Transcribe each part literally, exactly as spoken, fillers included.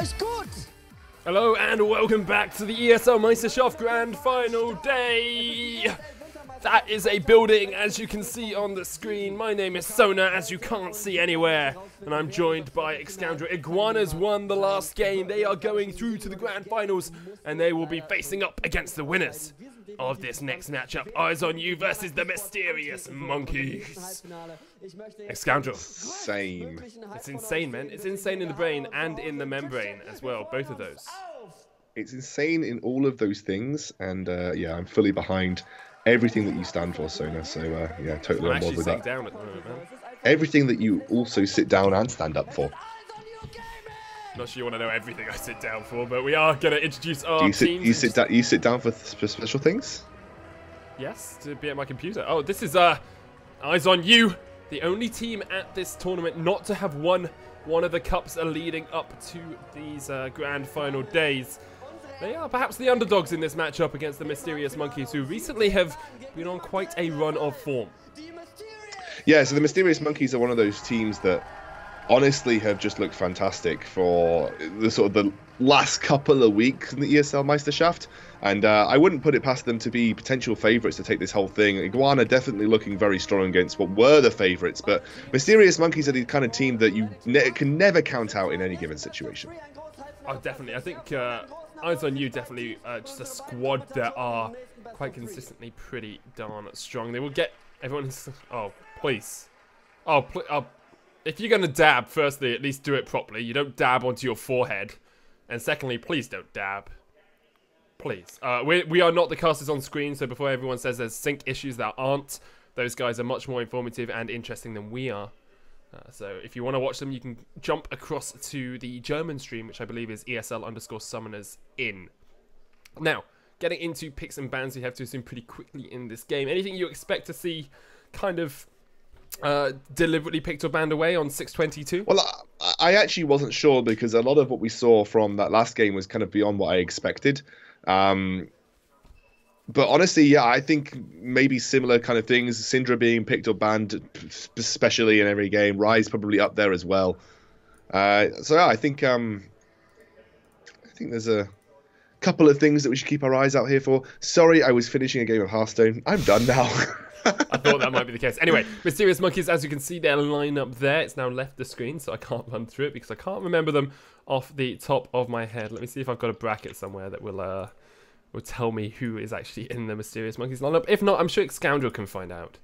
Nice, good! Hello and welcome back to the E S L Meisterschaft Grand Final Day! That is a building, as you can see on the screen. My name is Sona, as you can't see anywhere. And I'm joined by Excandra. Iguanas won the last game. They are going through to the Grand Finals, and they will be facing up against the winners of this next matchup. Eyes on You versus the Mysterious Monkeys. Xcoundrel. Same. It's insane, man. It's insane in the brain and in the membrane as well. Both of those. It's insane in all of those things. And uh, yeah, I'm fully behind everything that you stand for, Sona. So uh, yeah, totally on board with that. Down at the moment, man. Everything that you also sit down and stand up for. Not sure you want to know everything I sit down for, but we are going to introduce our Do you sit, teams. You sit, you sit down for special things? Yes, to be at my computer. Oh, this is uh, Eyes on You, the only team at this tournament not to have won one of the cups leading up to these uh, grand final days. They are perhaps the underdogs in this matchup against the Mysterious Monkeys, who recently have been on quite a run of form. Yeah, so the Mysterious Monkeys are one of those teams that honestly have just looked fantastic for the sort of the last couple of weeks in the E S L Meisterschaft, and uh, I wouldn't put it past them to be potential favourites to take this whole thing. Iguana definitely looking very strong against what were the favourites, but Mysterious Monkeys are the kind of team that you ne can never count out in any given situation. Oh, definitely. I think uh, Eyes on You definitely uh, just a squad that are quite consistently pretty darn strong. They will get everyone's... Oh, please. Oh, please. Oh, if you're going to dab, firstly, at least do it properly. You don't dab onto your forehead. And secondly, please don't dab. Please. Uh, we, we are not the casters on screen, so before everyone says there's sync issues, there aren't. Those guys are much more informative and interesting than we are. Uh, so if you want to watch them, you can jump across to the German stream, which I believe is E S L underscore summoners in. Now, getting into picks and bans, we have to assume pretty quickly in this game. Anything you expect to see kind of... Uh, deliberately picked or banned away on six twenty-two? Well, I, I actually wasn't sure, because a lot of what we saw from that last game was kind of beyond what I expected. Um, but honestly, yeah, I think maybe similar kind of things. Syndra being picked or banned, especially in every game. Ryze probably up there as well. Uh, so yeah, I think um, I think there's a couple of things that we should keep our eyes out here for. Sorry, I was finishing a game of Hearthstone. I'm done now. I thought that might be the case. Anyway, Mysterious Monkeys, as you can see, their lineup there. It's now left the screen, so I can't run through it because I can't remember them off the top of my head. Let me see if I've got a bracket somewhere that will uh, will tell me who is actually in the Mysterious Monkeys lineup. If not, I'm sure Xcoundrel can find out.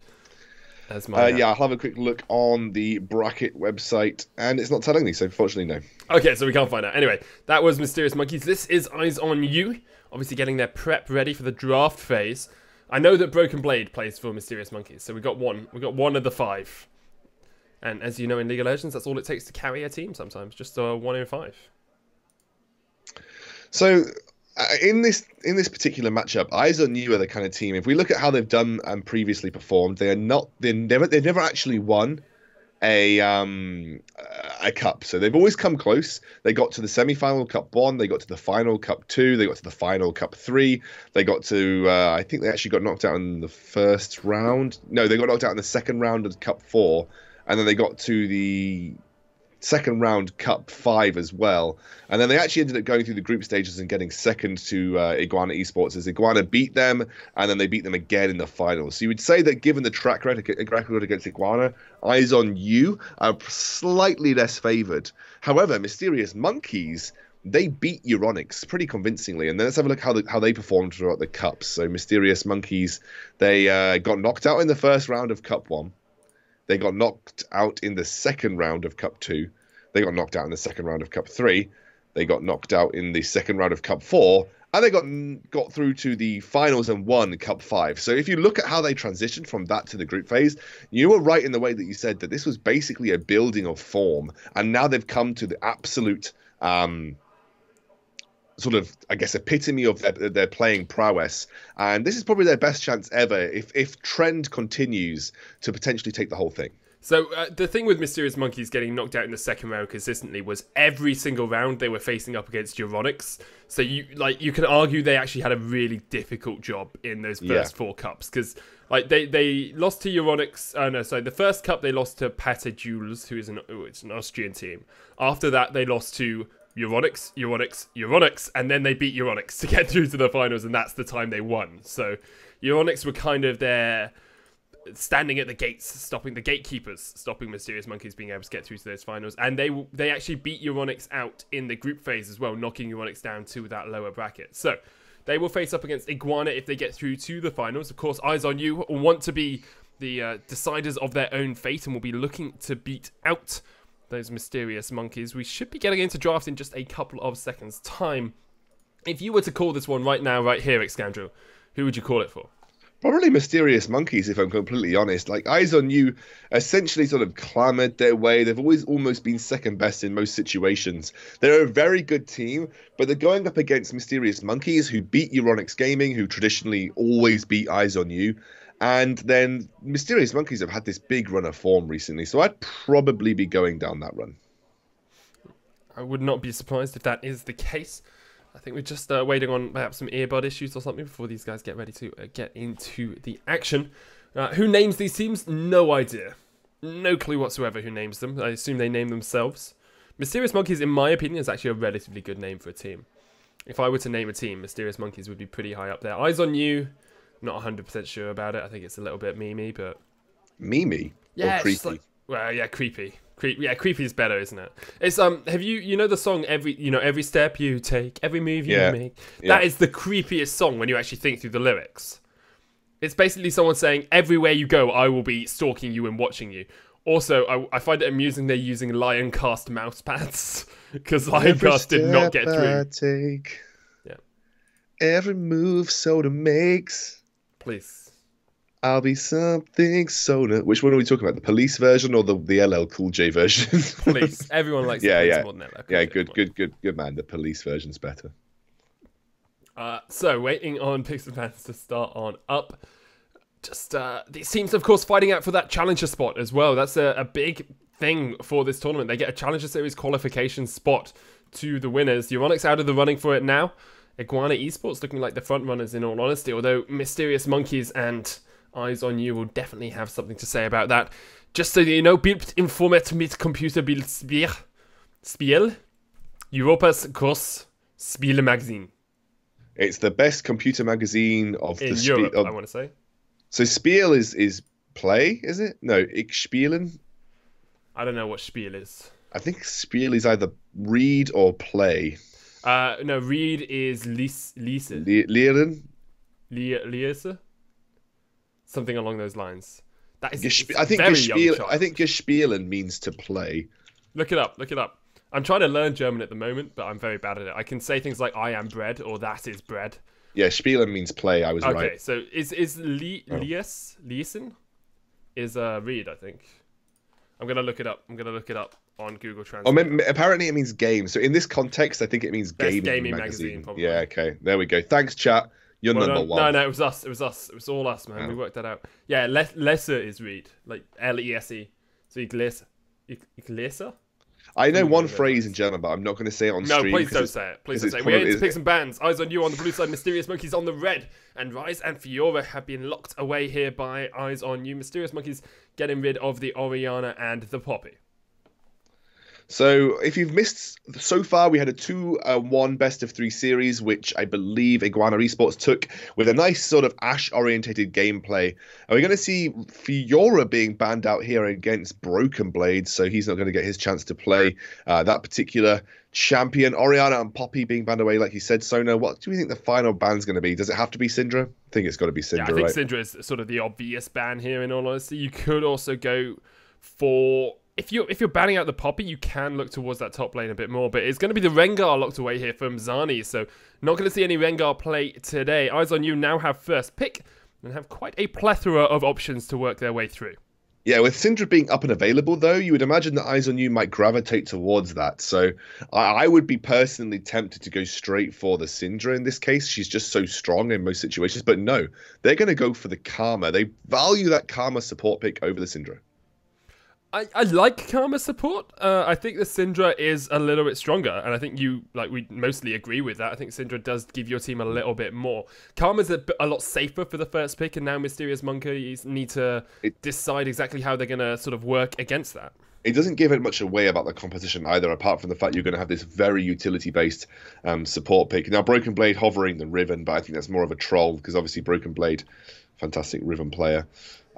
As my uh, yeah, I'll have a quick look on the bracket website, and it's not telling me, so fortunately, no. Okay, so we can't find out. Anyway, that was Mysterious Monkeys. This is Eyes on You, obviously getting their prep ready for the draft phase. I know that Broken Blade plays for Mysterious Monkeys, so we got one. We got one of the five. And as you know, in League of Legends, that's all it takes to carry a team sometimes, just uh, one in five. So, uh, in this in this particular matchup, Eyes on You are the kind of team. If we look at how they've done and previously performed, they are not. They never. They've never actually won a um a cup. So they've always come close. They got to the semi-final cup one, they got to the final cup two, they got to the final cup three, they got to uh, I think they actually got knocked out in the first round. No, they got knocked out in the second round of cup four, and then they got to the second round cup five as well, and then they actually ended up going through the group stages and getting second to uh, Iguana Esports, as Iguana beat them, and then they beat them again in the finals. So you would say that given the track record against Iguana, Eyes on You are slightly less favoured. However, Mysterious Monkeys, they beat Euronics pretty convincingly, and then let's have a look how the, how they performed throughout the cups. So Mysterious Monkeys, they uh, got knocked out in the first round of cup one. They got knocked out in the second round of Cup two. They got knocked out in the second round of Cup three. They got knocked out in the second round of Cup four. And they got got through to the finals and won Cup five. So if you look at how they transitioned from that to the group phase, you were right in the way that you said that this was basically a building of form. And now they've come to the absolute... Um, sort of, I guess, epitome of their, their playing prowess. And this is probably their best chance ever if, if trend continues to potentially take the whole thing. So uh, the thing with Mysterious Monkeys getting knocked out in the second round consistently was every single round they were facing up against Euronics. So you like you can argue they actually had a really difficult job in those first yeah. four cups, because like they, they lost to Euronics. Uh, no, sorry, the first cup they lost to Pidder Jules, who is an, oh, it's an Austrian team. After that, they lost to Euronics, Euronics, Euronics, and then they beat Euronics to get through to the finals, and that's the time they won. So Euronics were kind of there, standing at the gates, stopping the gatekeepers, stopping Mysterious Monkeys being able to get through to those finals. And they they actually beat Euronics out in the group phase as well, knocking Euronics down to that lower bracket. So they will face up against Iguana if they get through to the finals. Of course, Eyes on You want to be the uh, deciders of their own fate and will be looking to beat out those Mysterious Monkeys. We should be getting into draft in just a couple of seconds' time. If you were to call this one right now, right here, Excandra, who would you call it for? Probably Mysterious Monkeys, if I'm completely honest. Like, Eyes on You essentially sort of clamoured their way. They've always almost been second best in most situations. They're a very good team, but they're going up against Mysterious Monkeys, who beat Euronics Gaming, who traditionally always beat Eyes on You. And then Mysterious Monkeys have had this big run of form recently, so I'd probably be going down that run. I would not be surprised if that is the case. I think we're just uh, waiting on perhaps some earbud issues or something before these guys get ready to uh, get into the action. Uh, who names these teams? No idea. No clue whatsoever who names them. I assume they name themselves. Mysterious Monkeys, in my opinion, is actually a relatively good name for a team. If I were to name a team, Mysterious Monkeys would be pretty high up there. Eyes on You... not one hundred percent sure about it. I think it's a little bit memey, but... Memey? Yeah, or creepy? Like, well, yeah, creepy. Creep, yeah, creepy is better, isn't it? It's, um, have you, you know the song, every, you know, every step you take, every move you yeah. make? Yeah. That is the creepiest song when you actually think through the lyrics. It's basically someone saying, everywhere you go, I will be stalking you and watching you. Also, I, I find it amusing they're using Lioncast mouse pads, because Lioncast did not get through. I take, yeah. Every move Soda makes... Please. I'll be something Sona. Which one are we talking about? The police version or the, the L L Cool J version? Police. Everyone likes yeah, the police yeah. more than L L Cool Yeah, J good, good, good, good man. The police version's better. Uh, so, waiting on Pixel Fans to start on up. Just uh, these teams, of course, fighting out for that challenger spot as well. That's a, a big thing for this tournament. They get a Challenger Series qualification spot to the winners. Euronics out of the running for it now. Iguana Esports looking like the front runners, in all honesty, although Mysterious Monkeys and Eyes on You will definitely have something to say about that. Just so you know, Bild informet mit Computer Bild Spiel, Spiel, Europa's Kurs Spiele Magazine. It's the best computer magazine of in the Europe, of... I want to say. So Spiel is, is play, is it? No, Ich Spielen? I don't know what Spiel is. I think Spiel is either read or play. Uh, no, read is Lise. Lehren? Liese? Something along those lines. That is I think very young child. I think Gespielen means to play. Look it up, look it up. I'm trying to learn German at the moment, but I'm very bad at it. I can say things like, I am bread, or that is bread. Yeah, Spielen means play, I was okay, right. Okay, so is, is li oh. Lies, Liesen is uh, read, I think. I'm going to look it up, I'm going to look it up. On Google Translate. Oh, apparently it means game. So in this context, I think it means gaming, gaming magazine. magazine yeah, okay. There we go. Thanks, chat. You're well, number no, one. No, no, it was us. It was us. It was all us, man. Oh. We worked that out. Yeah, le lesser is read. Like L E S E. So Igleser. Igleser? I know one phrase in German, but I'm not going to say it on no, stream. No, please don't say it. Please don't say it. We're here to pick some bands. Eyes on You on the blue side, Mysterious Monkeys on the red. And Ryze and Fiora have been locked away here by Eyes on You. Mysterious Monkeys getting rid of the Oriana and the Poppy. So if you've missed, so far we had a two one best of three series, which I believe Iguana Esports took with a nice sort of Ashe-orientated gameplay. And we're going to see Fiora being banned out here against Broken Blade, so he's not going to get his chance to play uh, that particular champion. Oriana and Poppy being banned away, like you said, Sona. What do we think the final ban's going to be? Does it have to be Syndra? I think it's got to be Syndra, yeah, I think right? Syndra is sort of the obvious ban here, in all honesty. You could also go for... If you're, if you're banning out the Poppy, you can look towards that top lane a bit more. But it's going to be the Rengar locked away here from Zani. So not going to see any Rengar play today. Eyes on You now have first pick and have quite a plethora of options to work their way through. Yeah, with Syndra being up and available, though, you would imagine that Eyes on You might gravitate towards that. So I, I would be personally tempted to go straight for the Syndra in this case. She's just so strong in most situations. But no, they're going to go for the Karma. They value that Karma support pick over the Syndra. I, I like Karma support. Uh, I think the Syndra is a little bit stronger, and I think you, like, we mostly agree with that. I think Syndra does give your team a little bit more. Karma's a, a lot safer for the first pick, and now Mysterious Monkeys need to it, decide exactly how they're going to sort of work against that. It doesn't give it much away about the competition either, apart from the fact you're going to have this very utility-based um, support pick. Now, Broken Blade hovering than Riven, but I think that's more of a troll, because obviously Broken Blade, fantastic Riven player.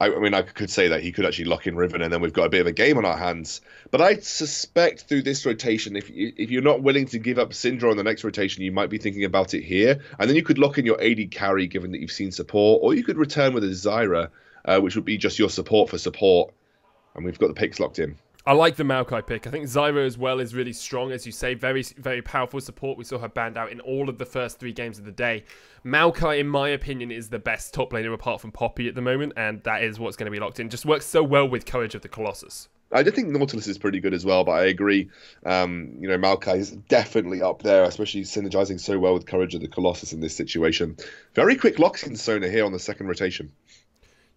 I mean, I could say that he could actually lock in Riven, and then we've got a bit of a game on our hands. But I suspect through this rotation, if, if you're not willing to give up Syndra on the next rotation, you might be thinking about it here. And then you could lock in your A D carry, given that you've seen support. Or you could return with a Zyra, uh, which would be just your support for support. And we've got the picks locked in. I like the Maokai pick. I think Zyra as well is really strong, as you say. Very, very powerful support. We saw her banned out in all of the first three games of the day. Maokai, in my opinion, is the best top laner apart from Poppy at the moment, and that is what's going to be locked in. Just works so well with Courage of the Colossus. I do think Nautilus is pretty good as well, but I agree. Um, you know, Maokai is definitely up there, especially synergizing so well with Courage of the Colossus in this situation. Very quick locks in Sona here on the second rotation.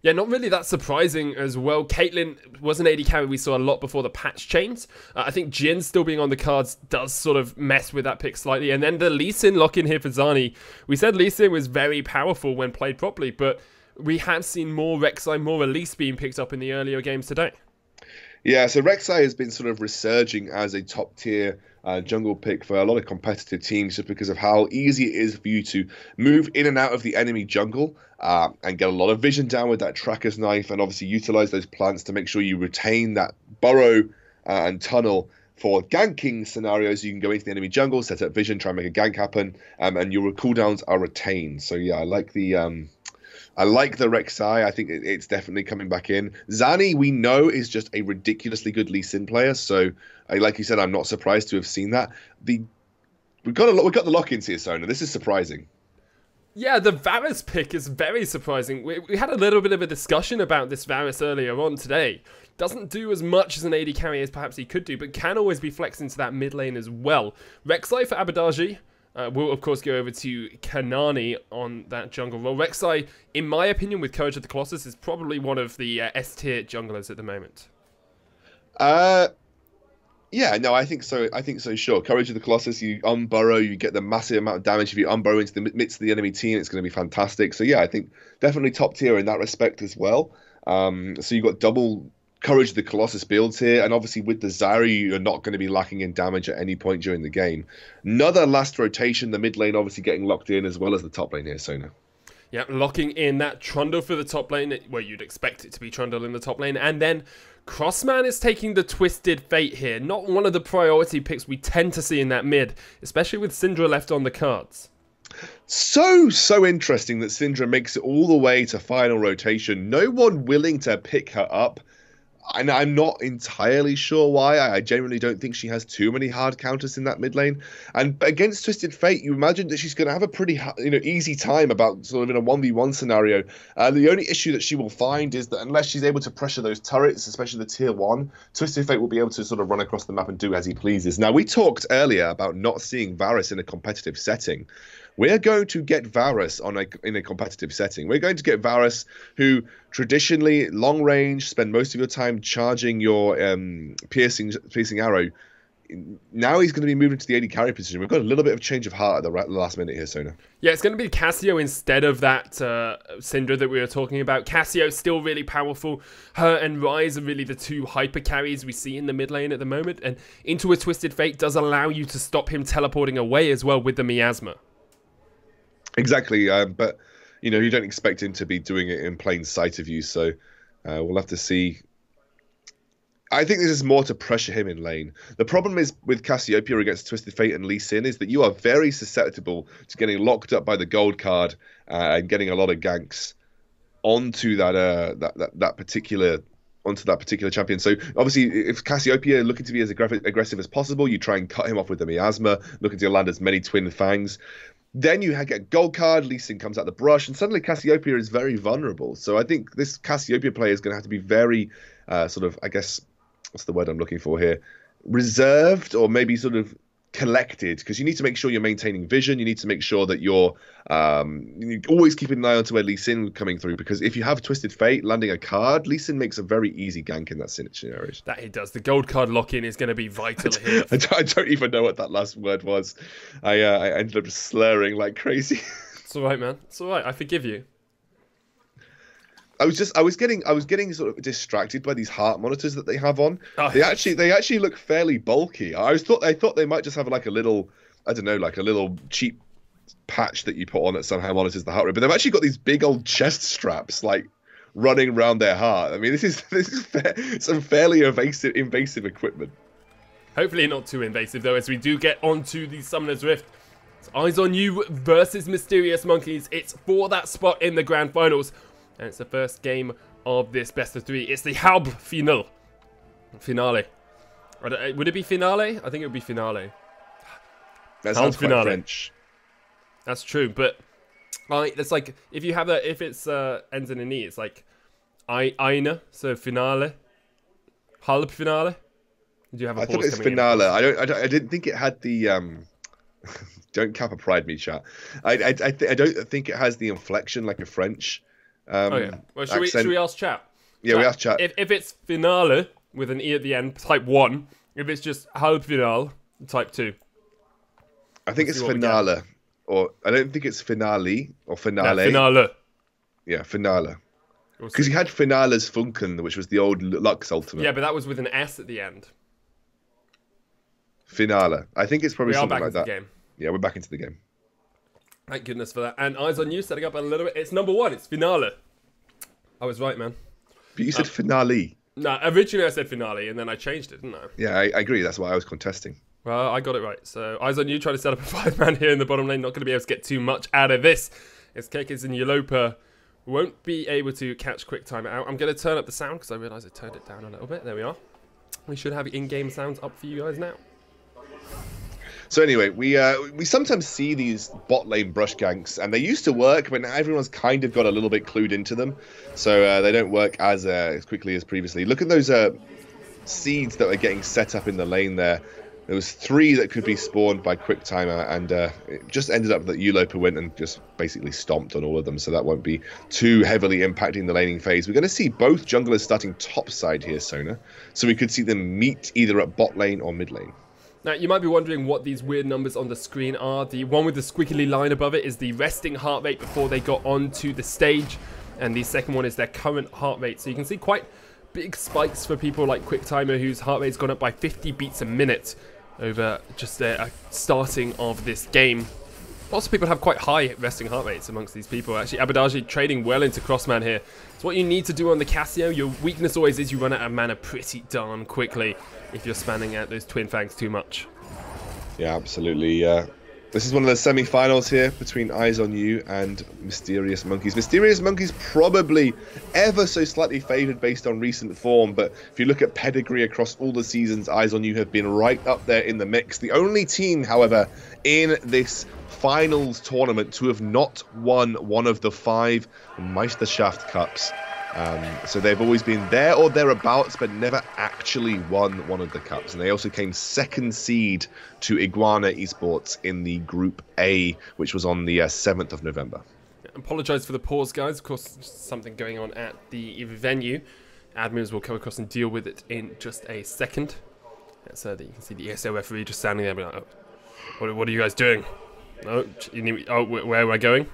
Yeah, not really that surprising as well. Caitlyn was an A D carry we saw a lot before the patch change. Uh, I think Jhin still being on the cards does sort of mess with that pick slightly. And then the Lee Sin lock-in here for Zani. We said Lee Sin was very powerful when played properly, but we have seen more Rek'Sai, more Elise being picked up in the earlier games today. Yeah, so Rek'Sai has been sort of resurging as a top-tier Uh, jungle pick for a lot of competitive teams, just because of how easy it is for you to move in and out of the enemy jungle uh, and get a lot of vision down with that tracker's knife, and obviously utilize those plants to make sure you retain that burrow uh, and tunnel for ganking scenarios. You can go into the enemy jungle, set up vision, try and make a gank happen, um, and your cooldowns are retained. So yeah, I like the um, I like the Rek'Sai. I think it's definitely coming back in. Zani, we know, is just a ridiculously good Lee Sin player. So, like you said, I'm not surprised to have seen that. The we've got a, we've got the lock-ins here, Sona. This is surprising. Yeah, the Varus pick is very surprising. We, we had a little bit of a discussion about this Varus earlier on today. Doesn't do as much as an A D carry as perhaps he could do, but can always be flexed into that mid lane as well. Rek'Sai for Abadaji. Uh, we'll, of course, go over to Kanani on that jungle role. Rek'Sai, in my opinion, with Courage of the Colossus, is probably one of the uh, S-tier junglers at the moment. Uh, yeah, no, I think so. I think so, sure. Courage of the Colossus, you unburrow, you get the massive amount of damage. If you unburrow into the midst of the enemy team, it's going to be fantastic. So, yeah, I think definitely top tier in that respect as well. Um, so you've got double Courage of the Colossus builds here, and obviously with the Zyra, you're not going to be lacking in damage at any point during the game. Another last rotation, the mid lane obviously getting locked in, as well as the top lane here, Sona. Yeah, locking in that Trundle for the top lane, where you'd expect it to be Trundle in the top lane, and then Crossman is taking the Twisted Fate here. Not one of the priority picks we tend to see in that mid, especially with Syndra left on the cards. So, so interesting that Syndra makes it all the way to final rotation. No one willing to pick her up. And I'm not entirely sure why. I genuinely don't think she has too many hard counters in that mid lane. And against Twisted Fate, you imagine that she's going to have a pretty you know easy time about sort of in a one v one scenario. Uh, the only issue that she will find is that unless she's able to pressure those turrets, especially the tier one, Twisted Fate will be able to sort of run across the map and do as he pleases. Now, we talked earlier about not seeing Varus in a competitive setting. We're going to get Varus on a, in a competitive setting. We're going to get Varus, who traditionally, long range, spend most of your time charging your um, piercing, piercing arrow. Now he's going to be moving to the A D carry position. We've got a little bit of change of heart at the last minute here, Sona. Yeah, it's going to be Cassio instead of that uh, Syndra that we were talking about. Cassio still really powerful. Her and Ryze are really the two hyper carries we see in the mid lane at the moment. And into a Twisted Fate does allow you to stop him teleporting away as well with the Miasma. Exactly, uh, but you know you don't expect him to be doing it in plain sight of you, so uh, we'll have to see. I think this is more to pressure him in lane. The problem is with Cassiopeia against Twisted Fate and Lee Sin is that you are very susceptible to getting locked up by the gold card uh, and getting a lot of ganks onto that uh, that, that that particular onto that particular champion. So obviously, if Cassiopeia looking to be as aggressive, aggressive as possible, you try and cut him off with the Miasma, looking to land as many twin fangs. Then you get gold card, Lee Sin comes out the brush, and suddenly Cassiopeia is very vulnerable. So I think this Cassiopeia player is going to have to be very uh, sort of, I guess, what's the word I'm looking for here? Reserved, or maybe sort of collected, because you need to make sure you're maintaining vision. You need to make sure that you're um, you always keeping an eye on to where Lee Sin coming through, because if you have Twisted Fate landing a card, Lee Sin makes a very easy gank in that scenario. That he does. The gold card lock-in is going to be vital here. I don't, I don't even know what that last word was. I, uh, I ended up slurring like crazy. It's all right, man. It's all right. I forgive you. I was just, I was getting, I was getting sort of distracted by these heart monitors that they have on. Oh. They actually, they actually look fairly bulky. I was thought, I thought they might just have like a little, I don't know, like a little cheap patch that you put on that somehow monitors the heart rate. But they've actually got these big old chest straps like running around their heart. I mean, this is this is fair, some fairly invasive, invasive equipment. Hopefully not too invasive though, as we do get onto the Summoner's Rift. It's Eyes on You versus Mysterious Monkeys. It's for that spot in the grand finals. And it's the first game of this best of three. It's the Halbfinale. Finale. Would it be finale? I think it would be finale. That sounds quite French. That's true, but like, it's like if you have that, if it's uh, ends in an e, it's like I eine. So finale, Halbfinale. Do you have? A I thought it's finale. I don't, I don't. I didn't think it had the. Um... Don't Kappa pride me, chat. I, I, I, th I don't think it has the inflection like a French. Um, okay. Well, should we, should we ask chat? Yeah, chat, we ask chat. If, if it's finale with an E at the end, type one. If it's just halbfinale, type two. I think Let's it's finale, or I don't think it's finale or finale. No, finale. Yeah, finale. Because you had finales Funken, which was the old Lux Ultimate. Yeah, but that was with an S at the end. Finale. I think it's probably we something are back like into that. The game. Yeah, we're back into the game. Thank goodness for that. And Eyes on You setting up a little bit. It's number one. It's finale. I was right, man. But you said um, finale. No, originally I said finale, and then I changed it, didn't I? Yeah, I, I agree. That's why I was contesting. Well, I got it right. So Eyes on You trying to set up a five-man here in the bottom lane. Not going to be able to get too much out of this. It's Kekis and Yuloper. Won't be able to catch QuickTimer out. I'm going to turn up the sound because I realised I turned it down a little bit. There we are. We should have in-game sounds up for you guys now. So anyway, we uh, we sometimes see these bot lane brush ganks, and they used to work, but now everyone's kind of got a little bit clued into them, so uh, they don't work as uh, as quickly as previously. Look at those uh, seeds that are getting set up in the lane there. There was three that could be spawned by QuickTimer, and uh, it just ended up that Yuloper went and just basically stomped on all of them, so that won't be too heavily impacting the laning phase. We're going to see both junglers starting topside here, Sona, so we could see them meet either at bot lane or mid lane. Now, you might be wondering what these weird numbers on the screen are. The one with the squiggly line above it is the resting heart rate before they got onto the stage. And the second one is their current heart rate. So you can see quite big spikes for people like QuickTimer, whose heart rate's gone up by fifty beats a minute over just a, a starting of this game. Lots of people have quite high resting heart rates amongst these people. Actually, Abadaji trading well into Crossman here. It's what you need to do on the Casio. Your weakness always is you run out of mana pretty darn quickly if you're spamming out those Twin Fangs too much. Yeah, absolutely. Uh, this is one of the semi-finals here between Eyes on You and Mysterious Monkeys. Mysterious Monkeys probably ever so slightly favoured based on recent form, but if you look at pedigree across all the seasons, Eyes on You have been right up there in the mix. The only team, however, in this finals tournament to have not won one of the five Meisterschaft Cups. Um, so they've always been there or thereabouts, but never actually won one of the cups. And they also came second seed to Iguana Esports in the Group A, which was on the uh, seventh of November. I apologise for the pause, guys. Of course, something going on at the venue. Admins will come across and deal with it in just a second. So that you can see the E S L referee just standing there and be like, oh, what, what are you guys doing? Oh, you need me, oh where am I going?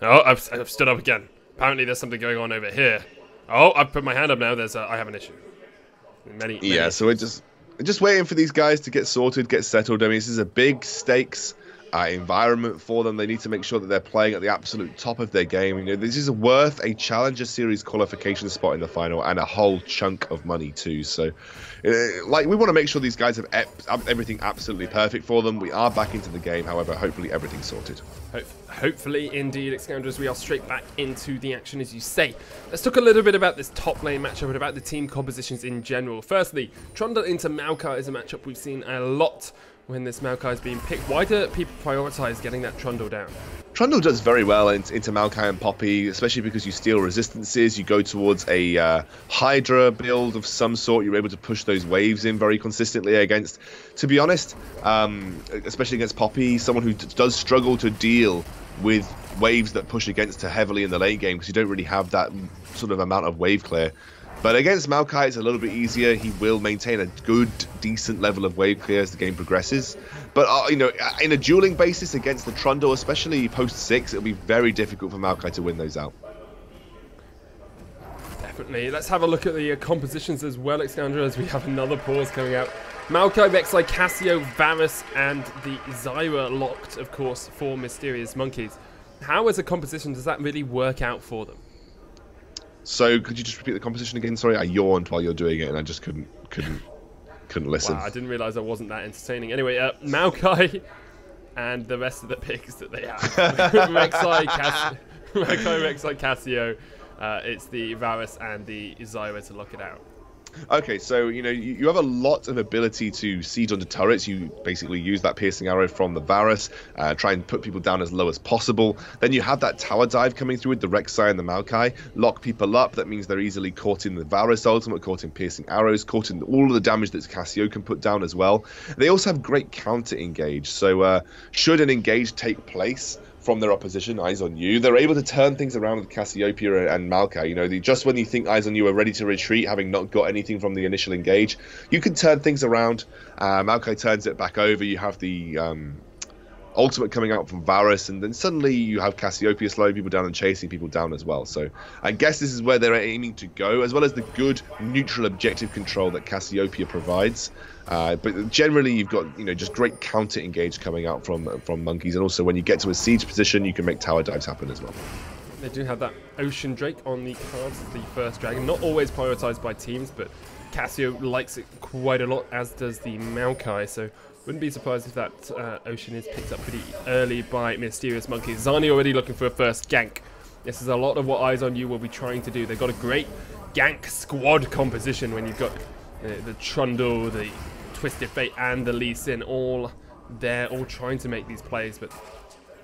Oh, I've, I've stood up again. Apparently there's something going on over here. Oh, I've put my hand up now. There's, a, I have an issue. Many, many yeah, so we're just, we're just waiting for these guys to get sorted, get settled. I mean, this is a big stakes uh, environment for them. They need to make sure that they're playing at the absolute top of their game. You know, this is worth a Challenger Series qualification spot in the final and a whole chunk of money too. So, uh, like, we want to make sure these guys have ep everything absolutely perfect for them. We are back into the game, however. Hopefully, everything's sorted. Hope. Hopefully, indeed, Excandra, we are straight back into the action, as you say. Let's talk a little bit about this top lane matchup and about the team compositions in general. Firstly, Trundle into Maokai is a matchup we've seen a lot. when this Maokai is being picked? Why do people prioritize getting that Trundle down? Trundle does very well into, into Maokai and Poppy, especially because you steal resistances, you go towards a uh, Hydra build of some sort, you're able to push those waves in very consistently against, to be honest, um, especially against Poppy, someone who does struggle to deal with waves that push against her heavily in the late game because you don't really have that sort of amount of wave clear. But against Maokai, it's a little bit easier. He will maintain a good, decent level of wave clear as the game progresses. But, uh, you know, in a dueling basis against the Trundle, especially post six, it'll be very difficult for Maokai to win those out. Definitely. Let's have a look at the uh, compositions as well, Excandra, as we have another pause coming out. Maokai, Rek'Sai, Cassio, Varus, and the Zyra locked, of course, for Mysterious Monkeys. How, as a composition, does that really work out for them? So could you just repeat the composition again? Sorry, I yawned while you were doing it, and I just couldn't, couldn't, couldn't listen. Wow, I didn't realise I wasn't that entertaining. Anyway, uh, Maokai and the rest of the picks that they have: Rek'Sai, Cass Maokai, Rek'Sai, Cassio. Uh, it's the Varus and the Zyra to lock it out. Okay, so you know you, you have a lot of ability to siege under turrets. You basically use that piercing arrow from the Varus, uh, try and put people down as low as possible. Then you have that tower dive coming through with the Rek'Sai and the Maokai, lock people up. That means they're easily caught in the Varus ultimate, caught in piercing arrows, caught in all of the damage that Cassio can put down as well. They also have great counter engage. So uh, should an engage take place from their opposition, Eyes on You, they're able to turn things around with Cassiopeia and Maokai. You know, they, just when you think Eyes on You are ready to retreat, having not got anything from the initial engage, you can turn things around. Uh, Maokai turns it back over. You have the um, ultimate coming out from Varus, and then suddenly you have Cassiopeia slowing people down and chasing people down as well. So I guess this is where they're aiming to go, as well as the good neutral objective control that Cassiopeia provides. Uh, but generally, you've got you know just great counter engage coming out from from monkeys, and also when you get to a siege position, you can make tower dives happen as well. They do have that Ocean Drake on the cards of the first dragon, not always prioritized by teams, but Cassio likes it quite a lot, as does the Maokai. So wouldn't be surprised if that uh, Ocean is picked up pretty early by Mysterious Monkeys. Zani already looking for a first gank. This is a lot of what Eyes on You will be trying to do. They've got a great gank squad composition when you've got uh, the Trundle, the Twisted Fate and the Lee Sin all there, all trying to make these plays, but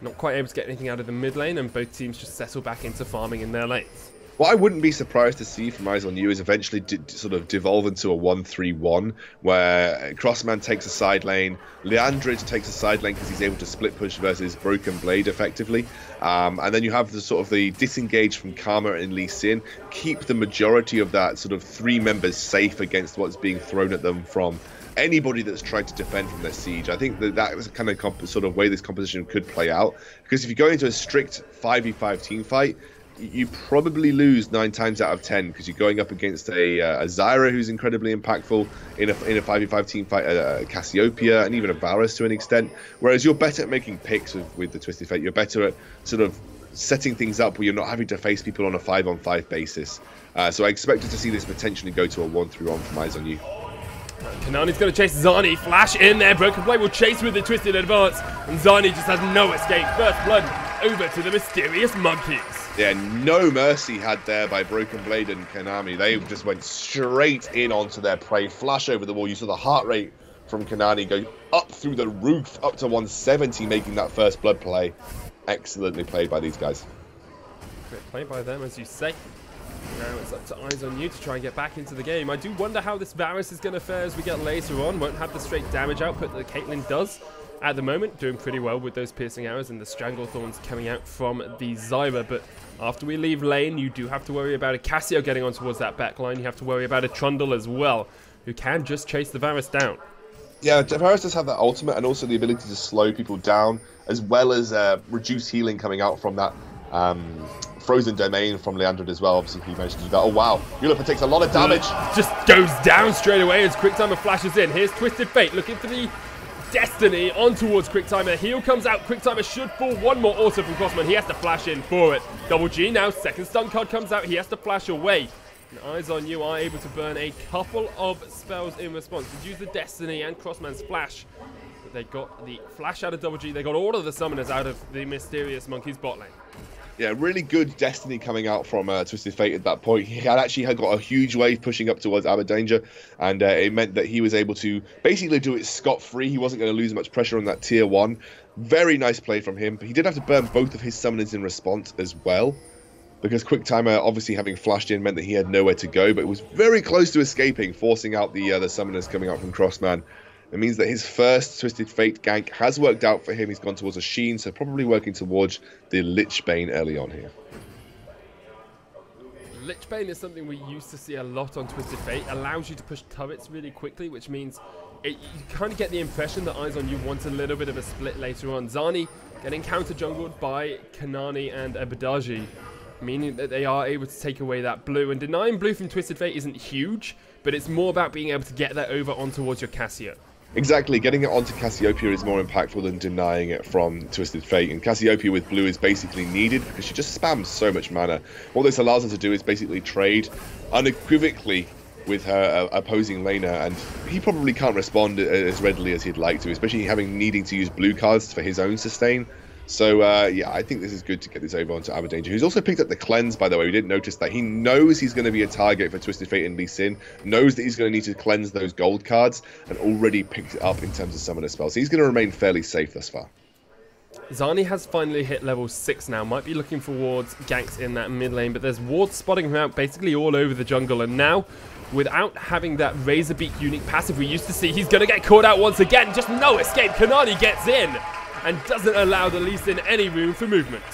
not quite able to get anything out of the mid lane, and both teams just settle back into farming in their lanes. What I wouldn't be surprised to see from Eyes on You is eventually sort of devolve into a one three one, where Crossman takes a side lane, Leandridge takes a side lane because he's able to split push versus Broken Blade effectively, um, and then you have the sort of the disengage from Karma and Lee Sin, keep the majority of that sort of three members safe against what's being thrown at them from anybody that's trying to defend from their siege. I think that that was kind of sort of way this composition could play out, because if you go into a strict five v five team fight, you probably lose nine times out of ten because you're going up against a, uh, a Zyra who's incredibly impactful in a, in a five v five team fight, a, a Cassiopeia and even a Varus to an extent, whereas you're better at making picks with, with the Twisted Fate. You're better at sort of setting things up where you're not having to face people on a five on five basis. Uh, so I expected to see this potentially go to a one through one from Eyes on You. Kanani's going to chase Zani, flash in there, Broken Blade will chase with the Twisted Advance, and Zani just has no escape. First blood over to the Mysterious Monkeys. Yeah, no mercy had there by Broken Blade and Kanani. They just went straight in onto their prey, flash over the wall. You saw the heart rate from Kanani go up through the roof, up to one seventy, making that first blood play. Excellently played by these guys. Great play by them, as you say. Now it's up to Eyes on You to try and get back into the game. I do wonder how this Varus is going to fare as we get later on. Won't have the straight damage output that Caitlyn does at the moment. Doing pretty well with those piercing arrows and the Stranglethorns coming out from the Zyra. But after we leave lane, you do have to worry about a Cassio getting on towards that back line. You have to worry about a Trundle as well, who can just chase the Varus down. Yeah, Varus does have that ultimate and also the ability to slow people down, as well as uh, reduce healing coming out from that Um, frozen domain from Leandrid as well. Obviously he managed to do that. Oh wow, Yuloper takes a lot of damage. Just goes down straight away as QuickTimer flashes in. Here's Twisted Fate looking for the Destiny on towards QuickTimer. Heal comes out. QuickTimer should fall. One more auto from Crossman. He has to flash in for it. Double G now. Second stun card comes out. He has to flash away. And Eyes on You are able to burn a couple of spells in response. They use the Destiny and Crossman's flash. But they got the flash out of Double G. They got all of the summoners out of the Mysterious Monkeys bot lane. Yeah, really good Destiny coming out from uh, Twisted Fate at that point. He had actually had got a huge wave pushing up towards Abadanger, and uh, it meant that he was able to basically do it scot-free. He wasn't going to lose much pressure on that tier one. Very nice play from him, but he did have to burn both of his summoners in response as well, because QuickTimer, obviously having flashed in, meant that he had nowhere to go, but was very close to escaping, forcing out the, uh, the summoners coming out from Crossman. It means that his first Twisted Fate gank has worked out for him. He's gone towards a Sheen, so probably working towards the Lich Bane early on here. Lich Bane is something we used to see a lot on Twisted Fate. Allows you to push turrets really quickly, which means it, you kind of get the impression that Eyes on You wants a little bit of a split later on. Zani getting counter-jungled by Kanani and Abadaji, meaning that they are able to take away that blue. And denying blue from Twisted Fate isn't huge, but it's more about being able to get that over on towards your Cassio. Exactly, getting it onto Cassiopeia is more impactful than denying it from Twisted Fate, and Cassiopeia with blue is basically needed because she just spams so much mana. What this allows her to do is basically trade unequivocally with her uh, opposing laner, and he probably can't respond as readily as he'd like to, especially having needing to use blue cards for his own sustain. So uh, yeah, I think this is good to get this over onto Abadanger, who's also picked up the cleanse, by the way. We didn't notice that. He knows he's going to be a target for Twisted Fate and Lee Sin, knows that he's going to need to cleanse those gold cards, and already picked it up in terms of summoner spells. So he's going to remain fairly safe thus far. Zani has finally hit level six now, might be looking for wards, ganks in that mid lane, but there's wards spotting him out basically all over the jungle, and now, without having that Razorbeak unique passive we used to see, he's going to get caught out once again. Just no escape. Kanani gets in and doesn't allow the least in any room for movement.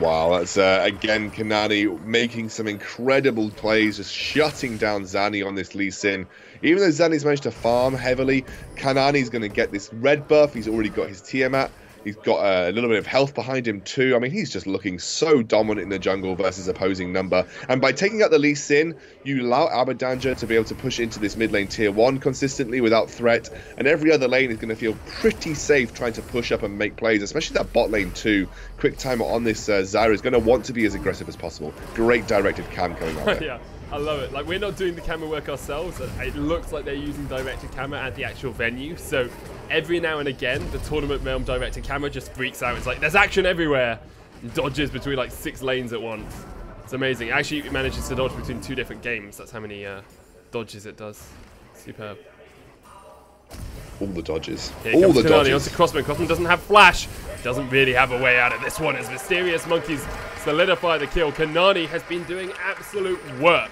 Wow, that's, uh, again, Kanani making some incredible plays, just shutting down Zani on this Lee Sin. Even though Zani's managed to farm heavily, Kanani's going to get this red buff. He's already got his Tiamat. He's got a little bit of health behind him too. I mean, he's just looking so dominant in the jungle versus opposing number. And by taking out the Lee Sin, you allow Abadanger to be able to push into this mid lane tier one consistently without threat. And every other lane is going to feel pretty safe trying to push up and make plays, especially that bot lane too. QuickTimer on this uh, Zyra is going to want to be as aggressive as possible. Great directed cam coming on. Yeah, I love it. Like, we're not doing the camera work ourselves. It looks like they're using directed camera at the actual venue. So every now and again, the Tournament Realm directed camera just freaks out. It's like, there's action everywhere. And dodges between like six lanes at once. It's amazing. Actually, it manages to dodge between two different games. That's how many uh, dodges it does. Superb. All the dodges. Here All comes the Kanani dodges. Onto Crossman. Crossman doesn't have flash. Doesn't really have a way out of this one as Mysterious Monkeys solidify the kill. Kanani has been doing absolute work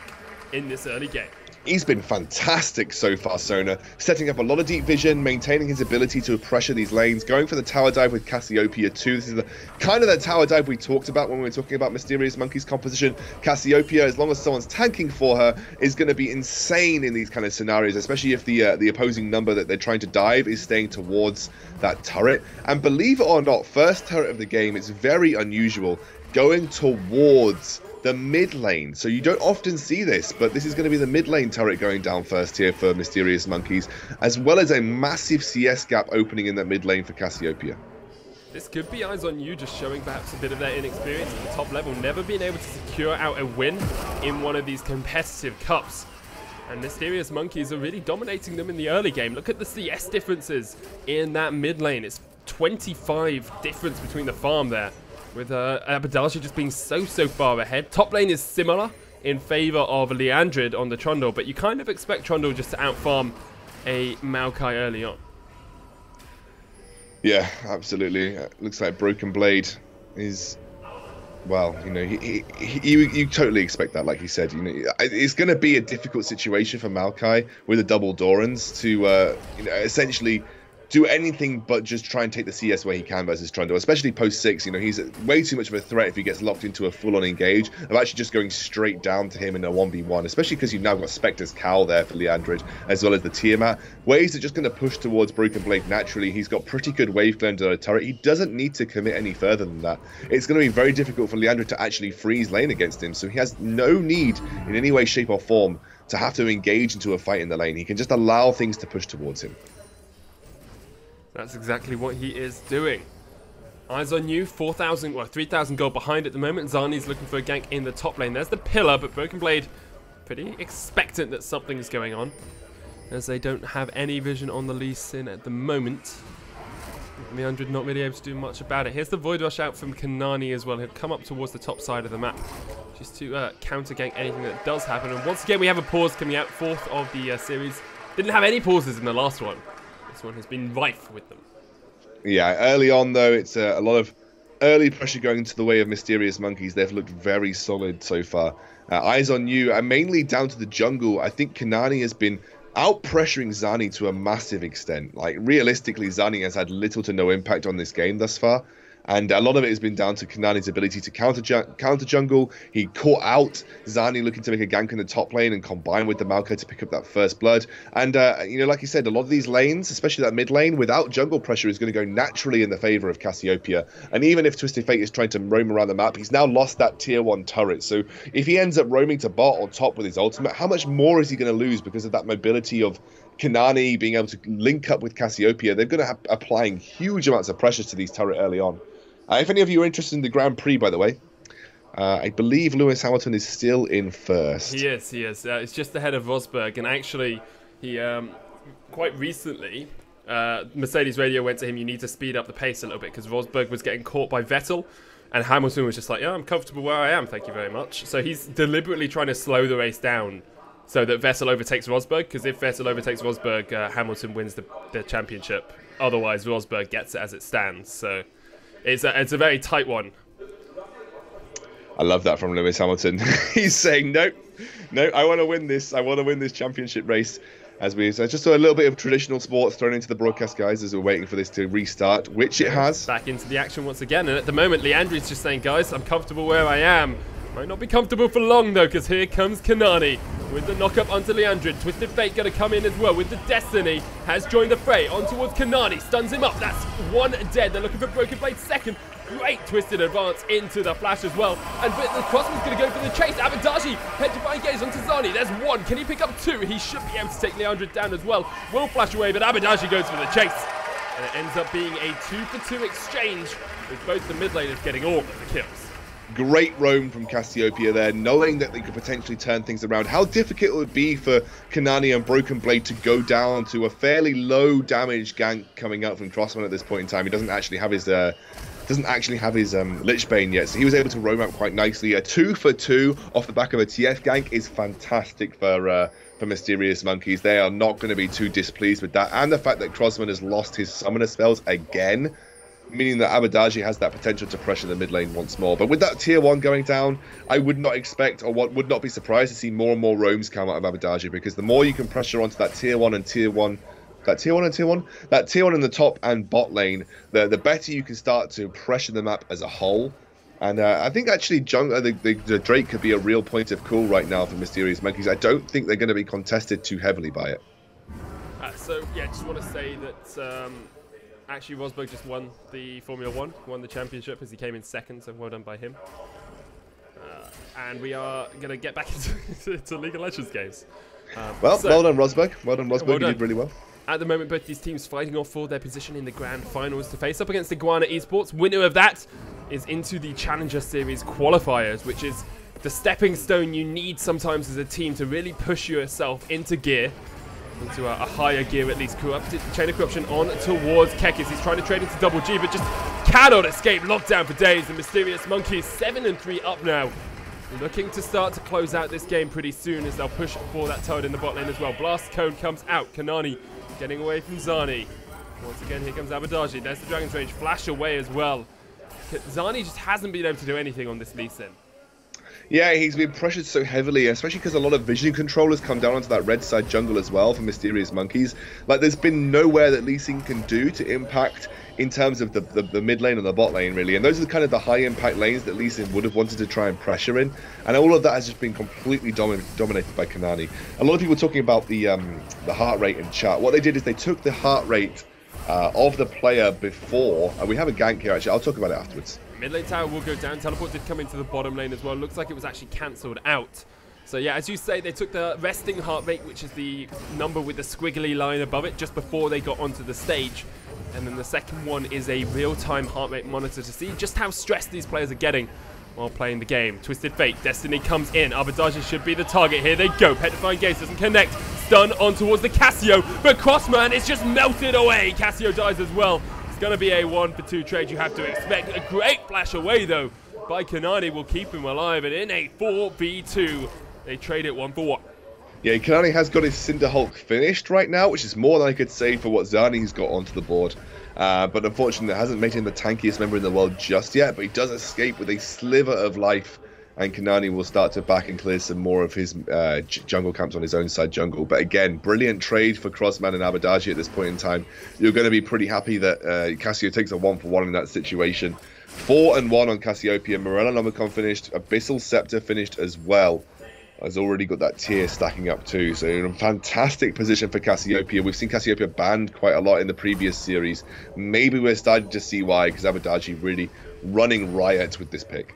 in this early game. He's been fantastic so far, Sona, setting up a lot of deep vision, maintaining his ability to pressure these lanes, going for the tower dive with Cassiopeia too. This is the kind of that tower dive we talked about when we were talking about Mysterious Monkey's composition. Cassiopeia, as long as someone's tanking for her, is going to be insane in these kind of scenarios, especially if the uh, the opposing number that they're trying to dive is staying towards that turret. And believe it or not, first turret of the game, it's very unusual, going towards the mid lane. So you don't often see this, but this is going to be the mid lane turret going down first here for Mysterious Monkeys, as well as a massive C S gap opening in that mid lane for Cassiopeia. This could be Eyes on You just showing perhaps a bit of their inexperience at the top level, never being able to secure out a win in one of these competitive cups. And Mysterious Monkeys are really dominating them in the early game. Look at the C S differences in that mid lane. It's twenty-five difference between the farm there, with uh, Abadaji just being so, so far ahead. Top lane is similar in favor of Leandridge on the Trundle, but you kind of expect Trundle just to outfarm a Maokai early on. Yeah, absolutely. It looks like Broken Blade is... Well, you know, he, he, he, you, you totally expect that, like he said. You know, it's going to be a difficult situation for Maokai with the double Dorans to uh, you know, essentially... do anything but just try and take the C S where he can versus Trundle, especially post six. You know, he's way too much of a threat if he gets locked into a full-on engage of actually just going straight down to him in a one v one, especially because you've now got Spectre's Cowl there for Leandridge, as well as the Tiamat. Waves are just going to push towards Broken Blade naturally. He's got pretty good wave cleanse on a turret. He doesn't need to commit any further than that. It's going to be very difficult for Leandridge to actually freeze lane against him, so he has no need in any way, shape, or form to have to engage into a fight in the lane. He can just allow things to push towards him. That's exactly what he is doing. Eyes on You, four thousand, well, three thousand gold behind at the moment. Zani's looking for a gank in the top lane. There's the pillar, but Broken Blade pretty expectant that something is going on, as they don't have any vision on the Lee Sin at the moment. Leandridge not really able to do much about it. Here's the Void Rush out from Kanani as well. He'll come up towards the top side of the map just to uh, counter gank anything that does happen. And once again, we have a pause coming out, fourth of the uh, series. Didn't have any pauses in the last one. This one has been rife with them. Yeah, early on, though, it's uh, a lot of early pressure going to the way of Mysterious Monkeys. They've looked very solid so far. Uh, Eyes on You, and mainly down to the jungle. I think Kanani has been out-pressuring Zani to a massive extent. Like, realistically, Zani has had little to no impact on this game thus far. And a lot of it has been down to Kanani's ability to counter, ju counter jungle. He caught out Zani looking to make a gank in the top lane and combine with the Malco to pick up that first blood. And, uh, you know, like you said, a lot of these lanes, especially that mid lane, without jungle pressure is going to go naturally in the favor of Cassiopeia. And even if Twisted Fate is trying to roam around the map, he's now lost that tier one turret. So if he ends up roaming to bot or top with his ultimate, how much more is he going to lose because of that mobility of Kanani being able to link up with Cassiopeia? They're going to have applying huge amounts of pressure to these turret early on. Uh, if any of you are interested in the Grand Prix, by the way, uh, I believe Lewis Hamilton is still in first. He is, he is. Uh, it's just ahead of Rosberg, and actually, he um, quite recently, uh, Mercedes Radio went to him, you need to speed up the pace a little bit, because Rosberg was getting caught by Vettel, and Hamilton was just like, yeah, I'm comfortable where I am, thank you very much. So he's deliberately trying to slow the race down so that Vettel overtakes Rosberg, because if Vettel overtakes Rosberg, uh, Hamilton wins the, the championship. Otherwise, Rosberg gets it as it stands, so... It's a, it's a very tight one. I love that from Lewis Hamilton. He's saying, nope, no, I want to win this. I want to win this championship race. As we so just saw a little bit of traditional sports thrown into the broadcast, guys, as we're waiting for this to restart, which it has. Back into the action once again. And at the moment, Leandri's just saying, guys, I'm comfortable where I am. Might not be comfortable for long, though, because here comes Kanani with the knock-up onto Leandridge. Twisted Fate going to come in as well with the Destiny. Has joined the fray on towards Kanani. Stuns him up. That's one dead. They're looking for Broken Blade second. Great twisted advance into the flash as well. And but the Crossman's going to go for the chase. Abadaji, head to find Gaze onto Zani. There's one. Can he pick up two? He should be able to take Leandridge down as well. Will flash away, but Abadaji goes for the chase. And it ends up being a two-for-two exchange with both the mid laners getting all of the kills. Great roam from Cassiopeia there, knowing that they could potentially turn things around. How difficult it would be for Kanani and Broken Blade to go down to a fairly low damage gank coming out from Crossman at this point in time. He doesn't actually have his uh, doesn't actually have his um, Lich Bane yet, so he was able to roam out quite nicely. A two for two off the back of a T F gank is fantastic for uh, for Mysterious Monkeys. They are not going to be too displeased with that, and the fact that Crossman has lost his summoner spells again, meaning that Abadaji has that potential to pressure the mid lane once more. But with that tier one going down, I would not expect, or what would not be surprised to see more and more roams come out of Abadaji, because the more you can pressure onto that tier one and tier one, that tier one and tier one, that tier one in the top and bot lane, the the better you can start to pressure the map as a whole. And uh, I think actually Jung, uh, the, the, the Drake could be a real point of call right now for Mysterious Monkeys. I don't think they're going to be contested too heavily by it. Uh, so yeah, just want to say that. Um... Actually, Rosberg just won the Formula One, won the championship as he came in second, so well done by him. Uh, and we are going to get back into, into League of Legends games. Um, well, so, well done, Rosberg. Well done, Rosberg. Well done. You did really well. At the moment, both these teams fighting off for their position in the grand finals to face up against Iguana Esports. Winner of that is into the Challenger Series qualifiers, which is the stepping stone you need sometimes as a team to really push yourself into gear. Into a, a higher gear at least. Corrupted, chain of corruption on towards Kekis. He's trying to trade into Double G, but just cannot escape. Lockdown for days. The Mysterious Monkeys seven and three up now. Looking to start to close out this game pretty soon as they'll push for that turret in the bot lane as well. Blast Cone comes out. Kanani getting away from Zani. Once again, here comes Abadaji. There's the Dragon's Rage. Flash away as well. Zani just hasn't been able to do anything on this Lee Sin. Yeah, he's been pressured so heavily, especially because a lot of vision controllers come down onto that red side jungle as well for Mysterious Monkeys. Like, there's been nowhere that Lee Sin can do to impact in terms of the, the, the mid lane and the bot lane, really. And those are kind of the high impact lanes that Lee Sin would have wanted to try and pressure in. And all of that has just been completely domi dominated by Kanani. A lot of people talking about the, um, the heart rate in chat. What they did is they took the heart rate uh, of the player before. And we have a gank here, actually. I'll talk about it afterwards. Mid lane tower will go down. Teleport did come into the bottom lane as well. Looks like it was actually cancelled out. So yeah, as you say, they took the resting heart rate, which is the number with the squiggly line above it, just before they got onto the stage. And then the second one is a real-time heart rate monitor to see just how stressed these players are getting while playing the game. Twisted Fate, Destiny comes in. Abadaji should be the target. Here they go. Petrifying Gaze doesn't connect. Stun on towards the Cassio, but Crossman is just melted away. Cassio dies as well. It's going to be a one for two trade you have to expect. A great flash away, though, by Kanani will keep him alive. And in a four v two, they trade it one for one. Yeah, Kanani has got his Cinder Hulk finished right now, which is more than I could say for what Zani's got onto the board. Uh, but unfortunately, that hasn't made him the tankiest member in the world just yet. But he does escape with a sliver of life. And Kanani will start to back and clear some more of his uh, jungle camps on his own side jungle. But again, brilliant trade for Crossman and Abadaji at this point in time. You're going to be pretty happy that uh, Cassio takes a one for one in that situation. Four and one on Cassiopeia. Morella Nomicon finished. Abyssal Scepter finished as well. Has already got that tier stacking up too, so in a fantastic position for Cassiopeia. We've seen Cassiopeia banned quite a lot in the previous series. Maybe we're starting to see why, because Abadaji really running riot with this pick.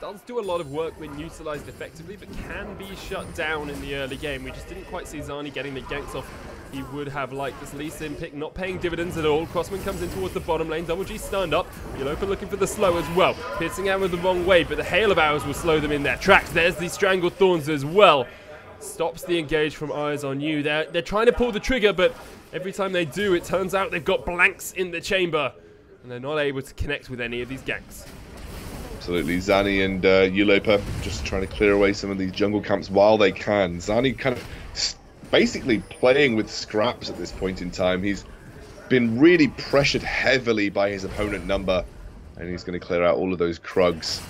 Does do a lot of work when utilised effectively, but can be shut down in the early game. We just didn't quite see Zani getting the ganks off he would have liked. This Lee Sin pick not paying dividends at all. Crossman comes in towards the bottom lane. Double G stunned up. Yuloper looking for the slow as well. Piercing out with the wrong way, but the hail of arrows will slow them in their tracks. There's the Strangled Thorns as well. Stops the engage from Eyes on You. They're, they're trying to pull the trigger, but every time they do, it turns out they've got blanks in the chamber, and they're not able to connect with any of these ganks. Absolutely. Zani and uh, Yuloper just trying to clear away some of these jungle camps while they can. Zani kind of basically playing with scraps at this point in time. He's been really pressured heavily by his opponent number, and he's going to clear out all of those Krugs.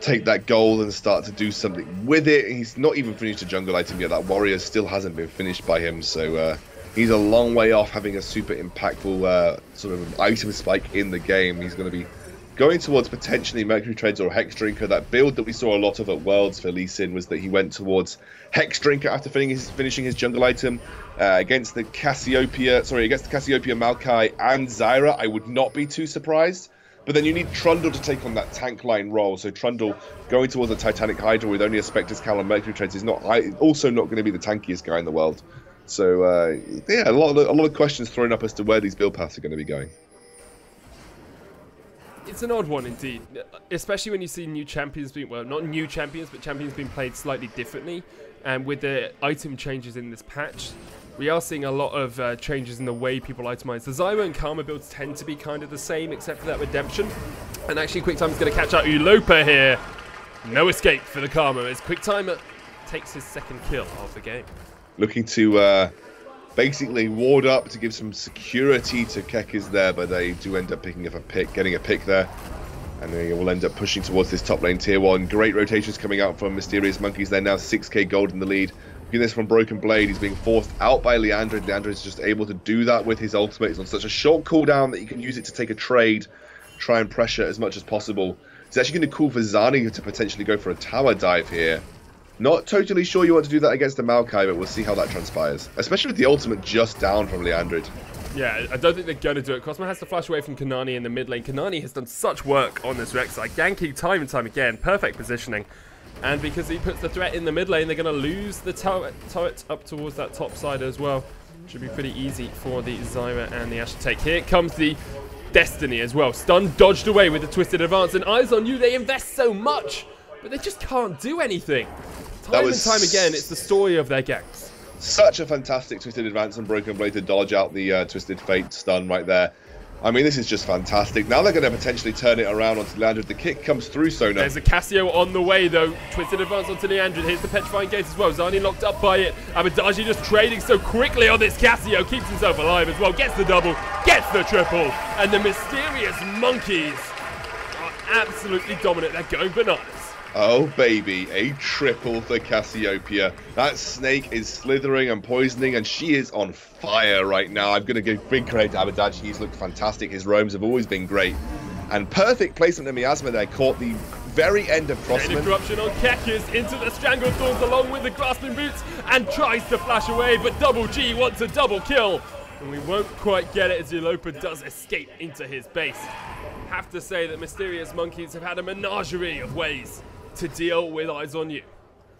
Take that gold and start to do something with it. He's not even finished a jungle item yet. That warrior still hasn't been finished by him, so uh, he's a long way off having a super impactful uh, sort of item spike in the game. He's going to be going towards potentially Mercury Trades or Hex Drinker. That build that we saw a lot of at Worlds for Lee Sin was that he went towards Hex Drinker after finishing his jungle item uh, against the Cassiopeia, sorry, against the Cassiopeia, Maokai, and Zyra. I would not be too surprised. But then you need Trundle to take on that tank line role. So Trundle going towards the Titanic Hydra with only a Spectre's Cal and Mercury Trades is not also not going to be the tankiest guy in the world. So uh, yeah, a lot of, a lot of questions thrown up as to where these build paths are going to be going. It's an odd one indeed, especially when you see new champions being, well, not new champions, but champions being played slightly differently. And with the item changes in this patch, we are seeing a lot of uh, changes in the way people itemize. The Zyra and Karma builds tend to be kind of the same, except for that Redemption. And actually, QuickTimer's going to catch out Yuloper here. No escape for the Karma as QuickTimer takes his second kill of the game. Looking to uh, basically ward up to give some security to Kekis there, but they do end up picking up a pick, getting a pick there. And they will end up pushing towards this top lane tier one. Great rotations coming out from Mysterious Monkeys. They're now six K gold in the lead. Looking at this from Broken Blade. He's being forced out by Leandridge. Leandridge is just able to do that with his ultimate. He's on such a short cooldown that he can use it to take a trade, try and pressure as much as possible. He's actually going to call for Zani to potentially go for a tower dive here. Not totally sure you want to do that against the Maokai, but we'll see how that transpires. Especially with the ultimate just down from Leandridge. Yeah, I don't think they're going to do it. Crossman has to flash away from Kanani in the mid lane. Kanani has done such work on this Rek'Sai, ganking time and time again. Perfect positioning. And because he puts the threat in the mid lane, they're going to lose the turret, turret up towards that top side as well. Should be pretty easy for the Zyra and the Ashe to take. Here comes the Destiny as well. Stun dodged away with the Twisted Advance. And Eyes on You, they invest so much, but they just can't do anything. Time that was and time again, it's the story of their ganks. Such a fantastic Twisted Advance and Broken Blade to dodge out the uh, Twisted Fate stun right there. I mean, this is just fantastic. Now they're going to potentially turn it around onto Leandridge. The kick comes through, Sona. There's a Cassio on the way, though. Twisted Advance onto Leandridge. Here's the Petrifying Gaze as well. Zani locked up by it. Abadaji just trading so quickly on this Cassio. Keeps himself alive as well. Gets the double. Gets the triple. And the Mysterious Monkeys are absolutely dominant. They're going bananas. Oh, baby, a triple for Cassiopeia. That snake is slithering and poisoning, and she is on fire right now. I'm going to give big credit to Abadaji. He's looked fantastic. His roams have always been great. And perfect placement of Miasma there. Caught the very end of Crossman. Corruption on Kekis into the Strangled Thorns along with the Grasping Boots, and tries to flash away, but Double G wants a double kill. And we won't quite get it as Yuloper does escape into his base. Have to say that Mysterious Monkeys have had a menagerie of ways to deal with Eyes on You.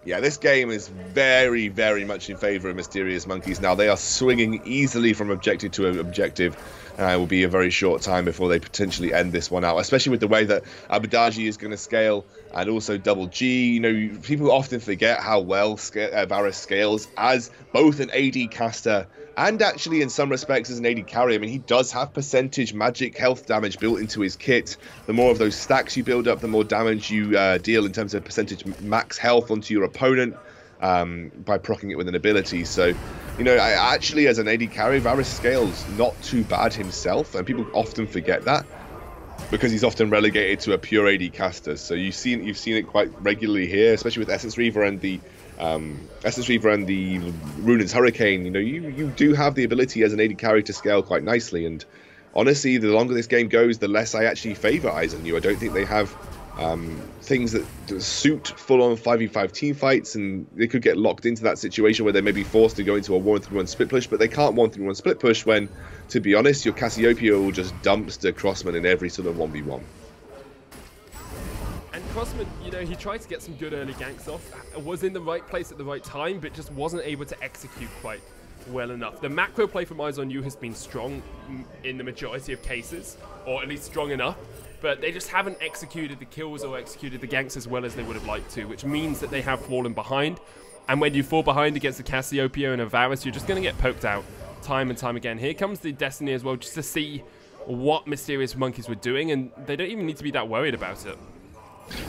Yeah, this game is very, very much in favor of Mysterious Monkeys now. They are swinging easily from objective to objective, and it will be a very short time before they potentially end this one out, especially with the way that Abadaji is going to scale, and also Double G. You know, people often forget how well Varus scales as both an A D caster and actually in some respects as an A D carry. I mean, he does have percentage magic health damage built into his kit. The more of those stacks you build up, the more damage you uh, deal in terms of percentage max health onto your opponent um, by proccing it with an ability. So, you know, I, actually as an A D carry, Varus scales not too bad himself, and people often forget that, because he's often relegated to a pure A D caster. So you've seen you've seen it quite regularly here, especially with Essence Reaver and the um, Essence Reaver and the Runin's Hurricane. You know, you you do have the ability as an A D carry to scale quite nicely. And honestly, the longer this game goes, the less I actually favour Eyes on You. I don't think they have um, things that suit full-on five v five team fights, and they could get locked into that situation where they may be forced to go into a one three one split push, but they can't one three one split push when, to be honest, your Cassiopeia will just dumpster Crossman in every sort of one v one. And Crossman, you know, he tried to get some good early ganks off, was in the right place at the right time, but just wasn't able to execute quite well enough. The macro play from Eyes on You has been strong in the majority of cases, or at least strong enough, but they just haven't executed the kills or executed the ganks as well as they would have liked to, which means that they have fallen behind. And when you fall behind against the Cassiopeia and a Varus, you're just going to get poked out time and time again. Here comes the Destiny as well, just to see what Mysterious Monkeys were doing, and they don't even need to be that worried about it.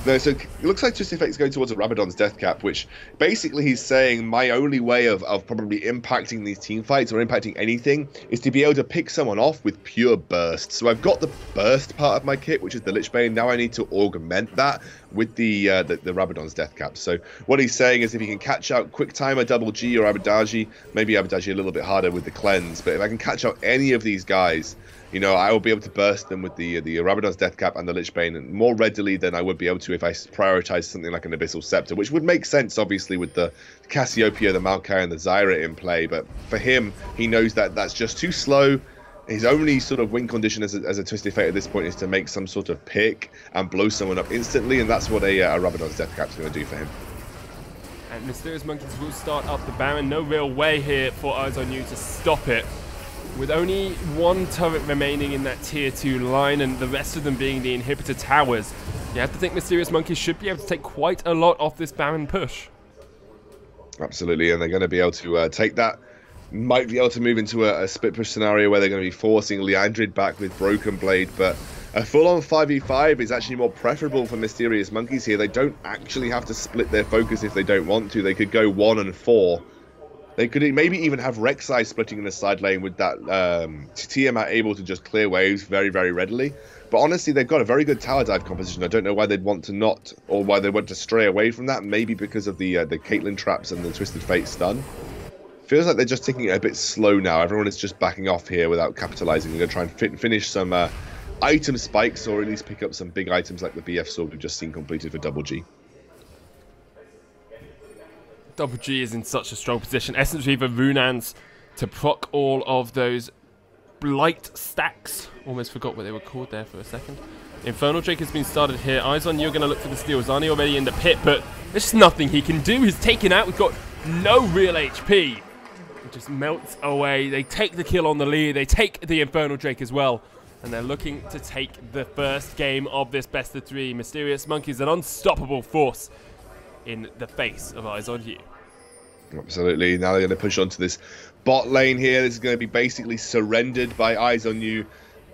No, so it looks like Just Effect's going towards a Rabadon's Death Cap, which basically he's saying my only way of, of probably impacting these team fights or impacting anything is to be able to pick someone off with pure burst. So I've got the burst part of my kit, which is the Lich Bane. Now I need to augment that with the, uh, the, the Rabadon's Death Cap. So what he's saying is if he can catch out QuickTimer, Double G, or Abadaji, maybe Abadaji a little bit harder with the cleanse, but if I can catch out any of these guys, you know, I will be able to burst them with the the Rabadon's Death Cap and the Lich Bane and more readily than I would be able to if I prioritise something like an Abyssal Scepter, which would make sense, obviously, with the Cassiopeia, the Maokai, and the Zyra in play. But for him, he knows that that's just too slow. His only sort of win condition as a, as a Twisted Fate at this point is to make some sort of pick and blow someone up instantly, and that's what a, a Rabadon's Death Cap is going to do for him. And Mysterious Monkeys will start up the Baron. No real way here for Eyes on You to stop it, with only one turret remaining in that tier two line and the rest of them being the inhibitor towers. You have to think Mysterious Monkeys should be able to take quite a lot off this Baron push. Absolutely, and they're going to be able to uh, take that. Might be able to move into a, a split push scenario where they're going to be forcing Leandridge back with Broken Blade, but a full-on five v five is actually more preferable for Mysterious Monkeys here. They don't actually have to split their focus if they don't want to. They could go one and four. They could maybe even have Rek'Sai splitting in the side lane with that um, Tiamat able to just clear waves very, very readily. But honestly, they've got a very good tower dive composition. I don't know why they'd want to not, or why they want to stray away from that. Maybe because of the uh, the Caitlyn traps and the Twisted Fate stun. Feels like they're just taking it a bit slow now. Everyone is just backing off here without capitalizing. They're going to try and fit, finish some uh, item spikes, or at least pick up some big items like the B F sword we've just seen completed for Double G. Double G is in such a strong position. Essence Reaver, Runans to proc all of those blight stacks. Almost forgot what they were called there for a second. Infernal Drake has been started here. Eyes on You are going to look for the steal. Zani already in the pit, but there's just nothing he can do. He's taken out. We've got no real H P. It just melts away. They take the kill on the lead. They take the Infernal Drake as well. And they're looking to take the first game of this best of three. Mysterious Monkeys, an unstoppable force in the face of Eyes on You. Absolutely. Now they're going to push onto this bot lane here. This is going to be basically surrendered by Eyes on You.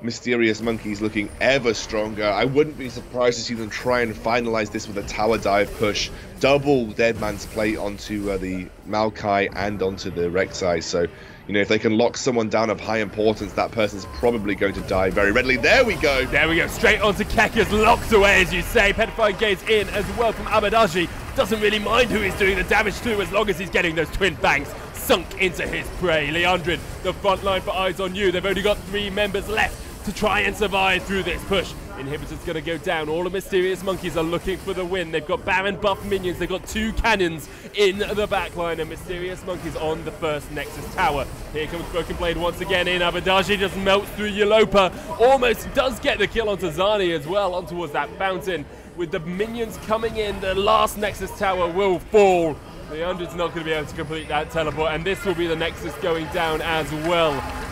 Mysterious Monkeys looking ever stronger. I wouldn't be surprised to see them try and finalize this with a tower dive push. Double Deadman's Plate onto uh, the Maokai and onto the Rek'Sai. So, you know, if they can lock someone down of high importance, that person's probably going to die very readily. There we go. There we go. Straight onto Kekis. Locked away, as you say. Petrifying Gaze in as well from Abadaji. Doesn't really mind who he's doing the damage to as long as he's getting those twin fangs sunk into his prey. Leandrin, the front line for Eyes on You. They've only got three members left to try and survive through this push. Inhibitor's going to go down. All the Mysterious Monkeys are looking for the win. They've got Baron buff minions. They've got two cannons in the backline, and Mysterious Monkeys on the first Nexus tower. Here comes Broken Blade once again in. Abadaji just melts through Yuloper. Almost does get the kill onto Zani as well, on towards that fountain. With the minions coming in, the last Nexus tower will fall. Leandrin's not going to be able to complete that teleport, and this will be the Nexus going down as well.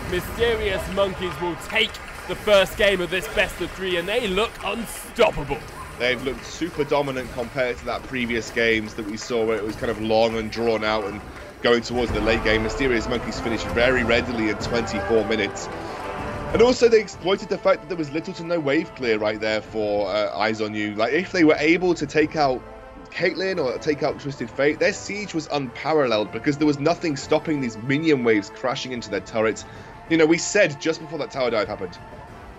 Mysterious Monkeys will take the first game of this best of three, and they look unstoppable. They've looked super dominant compared to that previous games that we saw where it was kind of long and drawn out, and going towards the late game. Mysterious Monkeys finished very readily in twenty-four minutes. And also they exploited the fact that there was little to no wave clear right there for uh, Eyes on You. Like, if they were able to take out Caitlyn or take out Twisted Fate, their siege was unparalleled because there was nothing stopping these minion waves crashing into their turrets. You know, we said just before that tower dive happened,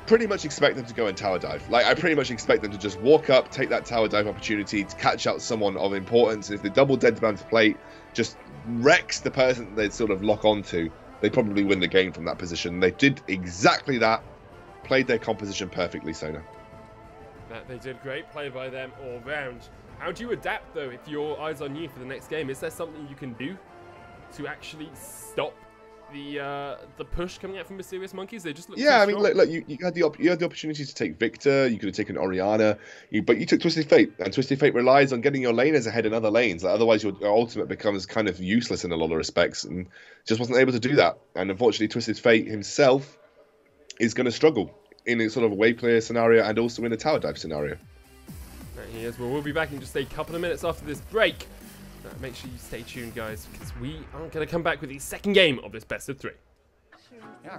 pretty much expect them to go and tower dive. Like, I pretty much expect them to just walk up, take that tower dive opportunity to catch out someone of importance. If the double dead man's plate just wrecks the person that they'd sort of lock onto, they probably win the game from that position. They did exactly that, played their composition perfectly, Sona. That they did great play by them all round. How do you adapt, though, if your Eyes on You for the next game? Is there something you can do to actually stop the uh, the push coming out from Mysterious Monkeys? They just look yeah. So I mean, look, look, you you had the op you had the opportunity to take Victor. You could have taken Orianna, you, but you took Twisted Fate, and Twisted Fate relies on getting your laners ahead in other lanes. Like, otherwise, your ultimate becomes kind of useless in a lot of respects, and just wasn't able to do that. And unfortunately, Twisted Fate himself is going to struggle in a sort of a wave clear scenario and also in a tower dive scenario. There he is. Well, we'll be back in just a couple of minutes after this break. Uh, make sure you stay tuned, guys, because we are going to come back with the second game of this best of three. Yeah.